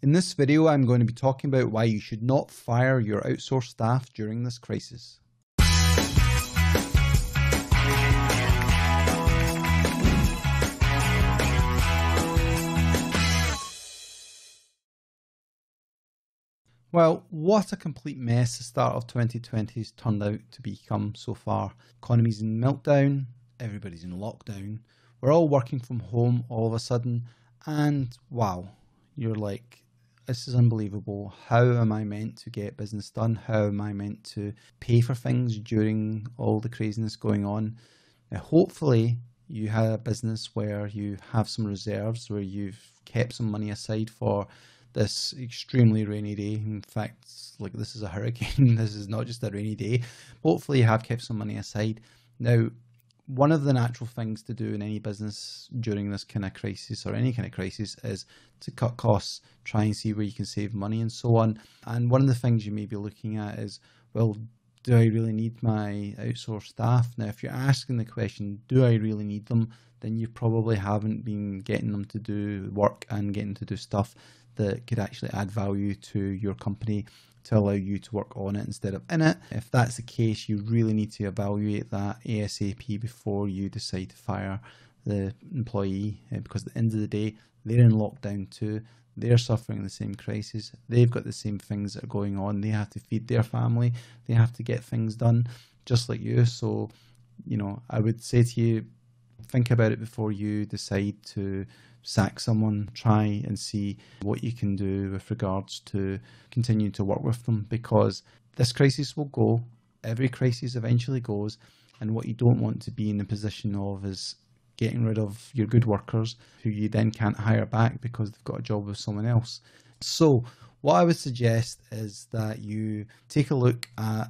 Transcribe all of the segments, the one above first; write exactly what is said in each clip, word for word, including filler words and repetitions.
In this video, I'm going to be talking about why you should not fire your outsourced staff during this crisis. Well, what a complete mess the start of twenty twenty has turned out to become so far. Economy's in meltdown, everybody's in lockdown, we're all working from home all of a sudden, and wow, you're like, this is unbelievable. How am I meant to get business done? How am I meant to pay for things during all the craziness going on? Now, hopefully you have a business where you have some reserves, where you've kept some money aside for this extremely rainy day. In fact, like, this is a hurricane. This is not just a rainy day. Hopefully you have kept some money aside. Now, one of the natural things to do in any business during this kind of crisis or any kind of crisis is to cut costs, try and see where you can save money and so on. And one of the things you may be looking at is, well, do I really need my outsourced staff? Now, if you're asking the question, do I really need them? Then you probably haven't been getting them to do work and getting to do stuff that could actually add value to your company, to allow you to work on it instead of in it. If that's the case, you really need to evaluate that ASAP before you decide to fire the employee, because at the end of the day, they're in lockdown too. They're suffering the same crisis. They've got the same things that are going on. They have to feed their family. They have to get things done just like you. So, you know, I would say to you, think about it before you decide to sack someone. Try and see what you can do with regards to continuing to work with them, because this crisis will go. Every crisis eventually goes, and what you don't want to be in the position of is getting rid of your good workers who you then can't hire back because they've got a job with someone else. So what I would suggest is that you take a look at,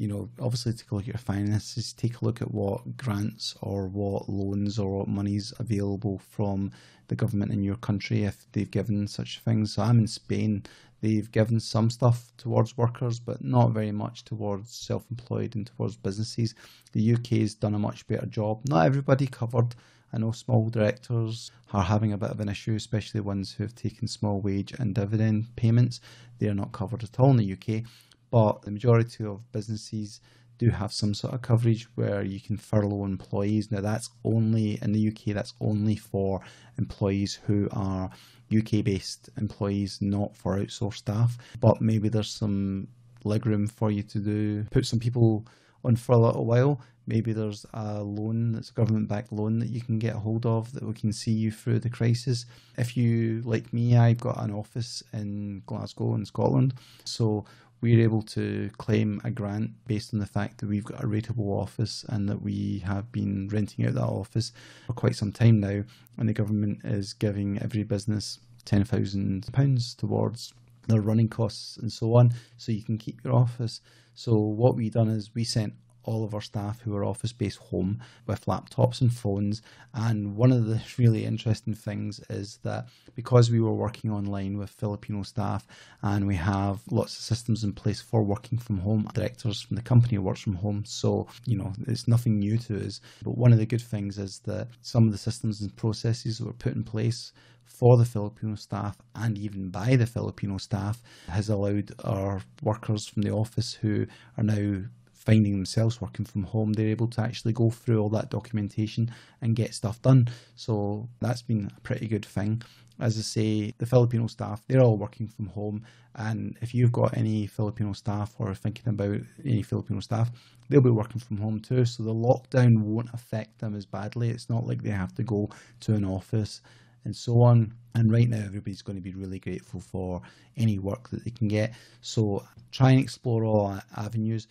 you know, obviously take a look at your finances, take a look at what grants or what loans or what money's available from the government in your country, if they've given such things. So I'm in Spain, they've given some stuff towards workers, but not very much towards self-employed and towards businesses. The U K's done a much better job. Not everybody covered. I know small directors are having a bit of an issue, especially ones who have taken small wage and dividend payments. They're not covered at all in the U K. But the majority of businesses do have some sort of coverage where you can furlough employees. Now, that's only in the U K, that's only for employees who are U K based employees, not for outsourced staff. But maybe there's some legroom for you to do, put some people on furlough a while. Maybe there's a loan that's a government backed loan that you can get a hold of that we can see you through the crisis. If you, like me, I've got an office in Glasgow in Scotland, so we're able to claim a grant based on the fact that we've got a rateable office and that we have been renting out that office for quite some time now, and the government is giving every business ten thousand pounds towards their running costs and so on, so you can keep your office. So what we done is we sent all of our staff who are office-based home with laptops and phones. And one of the really interesting things is that because we were working online with Filipino staff and we have lots of systems in place for working from home, directors from the company works from home, so, you know, it's nothing new to us. But one of the good things is that some of the systems and processes that were put in place for the Filipino staff and even by the Filipino staff has allowed our workers from the office who are now finding themselves working from home, they're able to actually go through all that documentation and get stuff done. So that's been a pretty good thing. As I say, the Filipino staff, they're all working from home, and if you've got any Filipino staff or thinking about any Filipino staff, they'll be working from home too, so the lockdown won't affect them as badly. It's not like they have to go to an office and so on. And right now, everybody's going to be really grateful for any work that they can get. So try and explore all avenues.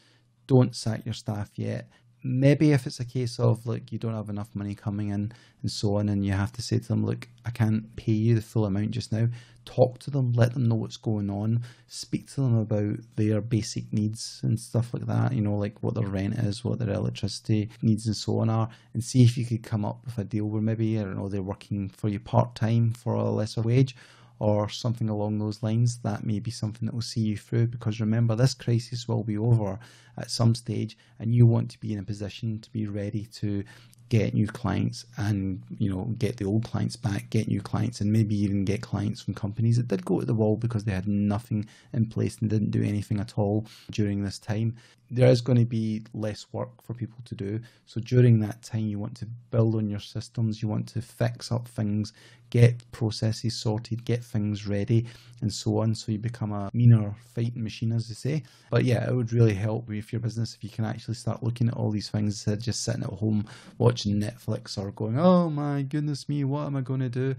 Don't sack your staff yet. Maybe if it's a case of, like, you don't have enough money coming in and so on, and you have to say to them, look, I can't pay you the full amount just now. Talk to them, let them know what's going on, speak to them about their basic needs and stuff like that, you know, like what their rent is, what their electricity needs and so on are, and see if you could come up with a deal where maybe, I don't know, they're working for you part-time for a lesser wage, or something along those lines, that may be something that will see you through, because remember, this crisis will be over at some stage, and you want to be in a position to be ready to get new clients, and, you know, get the old clients back, get new clients, and maybe even get clients from companies that did go to the wall because they had nothing in place and didn't do anything at all during this time. There is going to be less work for people to do. So during that time, you want to build on your systems, you want to fix up things, get processes sorted, get things ready, and so on, so you become a meaner fighting machine, as they say. But yeah, it would really help with your business if you can actually start looking at all these things instead of just sitting at home watching Netflix or going, oh my goodness me, what am I going to do?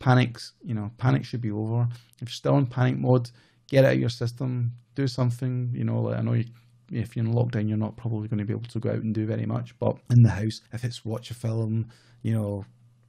Panics, you know, panic should be over. If you're still in panic mode, get out of your system, do something, you know, like, I know you, if you're in lockdown, you're not probably going to be able to go out and do very much, but in the house, if it's watch a film, you know,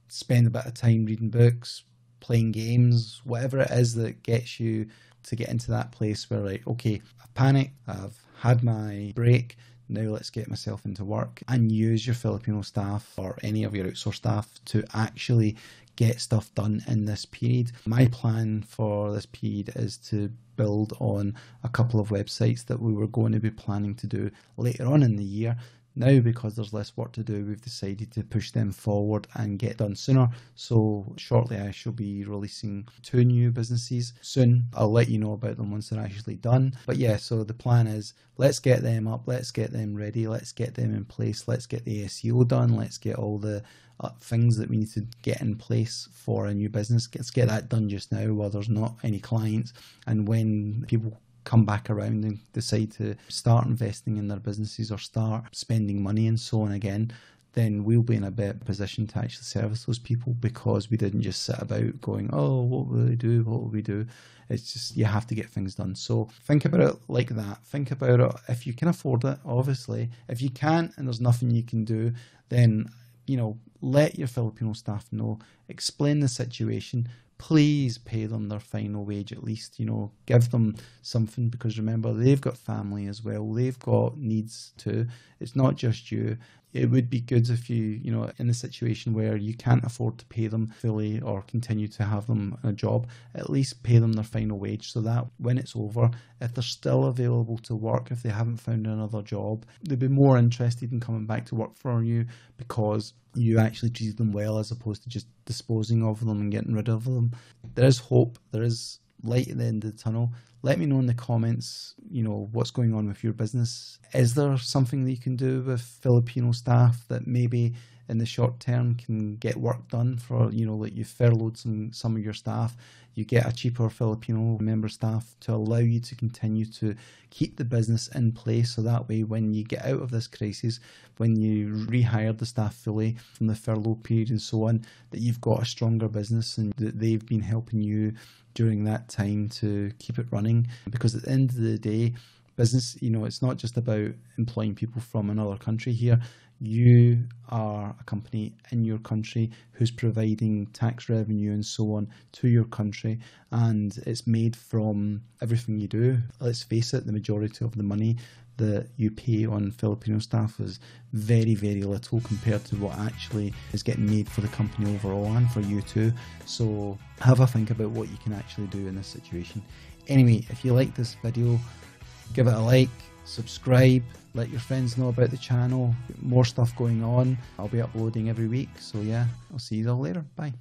spend a bit of time reading books, playing games, whatever it is that gets you to get into that place where, like, okay, I've panicked, I've had my break, now let's get myself into work, and use your Filipino staff or any of your outsourced staff to actually get stuff done in this period. My plan for this period is to build on a couple of websites that we were going to be planning to do later on in the year. Now, because there's less work to do, we've decided to push them forward and get done sooner. So shortly I shall be releasing two new businesses soon. I'll let you know about them once they're actually done. But yeah, so the plan is, let's get them up, let's get them ready, let's get them in place, let's get the S E O done, let's get all the uh, things that we need to get in place for a new business. Let's get that done just now while there's not any clients, and when people come back around and decide to start investing in their businesses or start spending money and so on again, then we'll be in a better position to actually service those people, because we didn't just sit about going, oh, what will we do, what will we do? It's just, you have to get things done. So think about it like that. Think about it if you can afford it, obviously. If you can't and there's nothing you can do, then, you know, let your Filipino staff know, explain the situation. Please pay them their final wage at least, you know, give them something, because remember, they've got family as well, they've got needs too. It's not just you. It would be good if you, you know, in a situation where you can't afford to pay them fully or continue to have them in a job, at least pay them their final wage, so that when it's over, if they're still available to work, if they haven't found another job, they'd be more interested in coming back to work for you, because you actually treated them well as opposed to just disposing of them and getting rid of them. There is hope, there is light at the end of the tunnel. Let me know in the comments, you know, what's going on with your business. Is there something that you can do with Filipino staff that maybe in the short term can get work done for, you know, like, you furloughed some, some of your staff, you get a cheaper Filipino member staff to allow you to continue to keep the business in place, so that way when you get out of this crisis, when you rehire the staff fully from the furlough period and so on, that you've got a stronger business and that they've been helping you during that time to keep it running. Because at the end of the day, business, you know, it's not just about employing people from another country here. You are a company in your country who's providing tax revenue and so on to your country, and it's made from everything you do. Let's face it, the majority of the money that you pay on Filipino staff is very, very little compared to what actually is getting made for the company overall and for you too. So have a think about what you can actually do in this situation. Anyway, if you like this video, give it a like, subscribe, let your friends know about the channel, more stuff going on. I'll be uploading every week, so yeah, I'll see you all later, bye.